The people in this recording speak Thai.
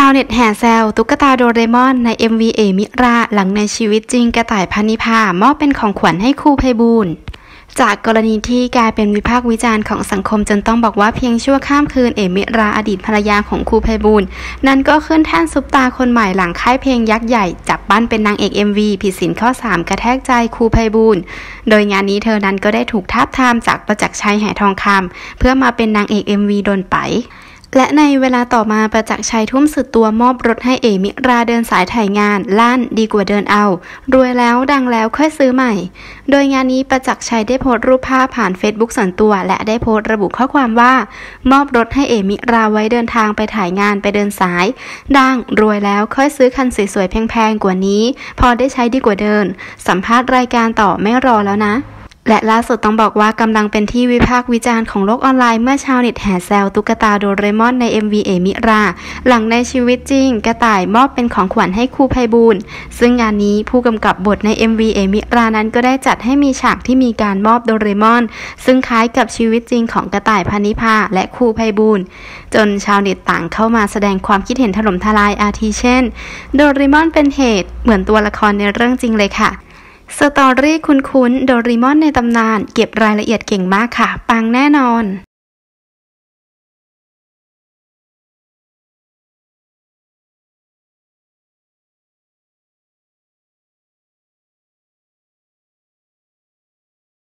ชาวเน็ตแห่แซวตุ๊กตาโดเรมอนใน MV เอมิราหลังในชีวิตจริงกระต่ายพนิภามอบเป็นของขวัญให้ครูไพบูลย์จากกรณีที่กลายเป็นวิพากษ์วิจารณ์ของสังคมจนต้องบอกว่าเพียงชั่วข้ามคืนเอมิราอดีตภรรยาของครูไพบูลย์นั้นก็ขึ้นแท่นซุปตาคนใหม่หลังค่ายเพลงยักษ์ใหญ่จับปั้นเป็นนางเอก MV ผิดศีลข้อ 3 กระแทกใจครูไพบูลย์โดยงานนี้เธอนั้นก็ได้ถูกทาบทามจากประจักษ์ชัย หายทองคำเพื่อมาเป็นนางเอก MV โดนไปและในเวลาต่อมาประจักษ์ชัยทุ่มสุดตัวมอบรถให้เอมิราเดินสายถ่ายงานลั่นดีกว่าเดินเอารวยแล้วดังแล้วค่อยซื้อใหม่โดยงานนี้ประจักษ์ชัยได้โพสต์รูปภาพผ่าน Facebook ส่วนตัวและได้โพสต์ระบุข้อความว่ามอบรถให้เอมิราไว้เดินทางไปถ่ายงานไปเดินสายดังรวยแล้วค่อยซื้อคันสวยๆแพงๆกว่านี้พอได้ใช้ดีกว่าเดินสัมภาษณ์รายการต่อไม่รอแล้วนะและล่าสุดต้องบอกว่ากำลังเป็นที่วิพากษ์วิจารณ์ของโลกออนไลน์เมื่อชาวเน็ตแห่แซวตุ๊กตาโดเรมอนใน MV เอมิราหลังในชีวิตจริงกระต่ายมอบเป็นของขวัญให้ครูไพบูลย์ซึ่งงานนี้ผู้กำกับบทใน MV เอมิรานั้นก็ได้จัดให้มีฉากที่มีการมอบโดเรมอนซึ่งคล้ายกับชีวิตจริงของกระต่ายพนิภาและครูไพบูลย์จนชาวเน็ตต่างเข้ามาแสดงความคิดเห็นถล่มทลายอาทิเช่นโดเรมอนเป็นเหตุเหมือนตัวละครในเรื่องจริงเลยค่ะสตอรี่คุ้นๆโดเรมอนในตำนานเก็บรายละเอียดเก่งมากค่ะปังแน่นอน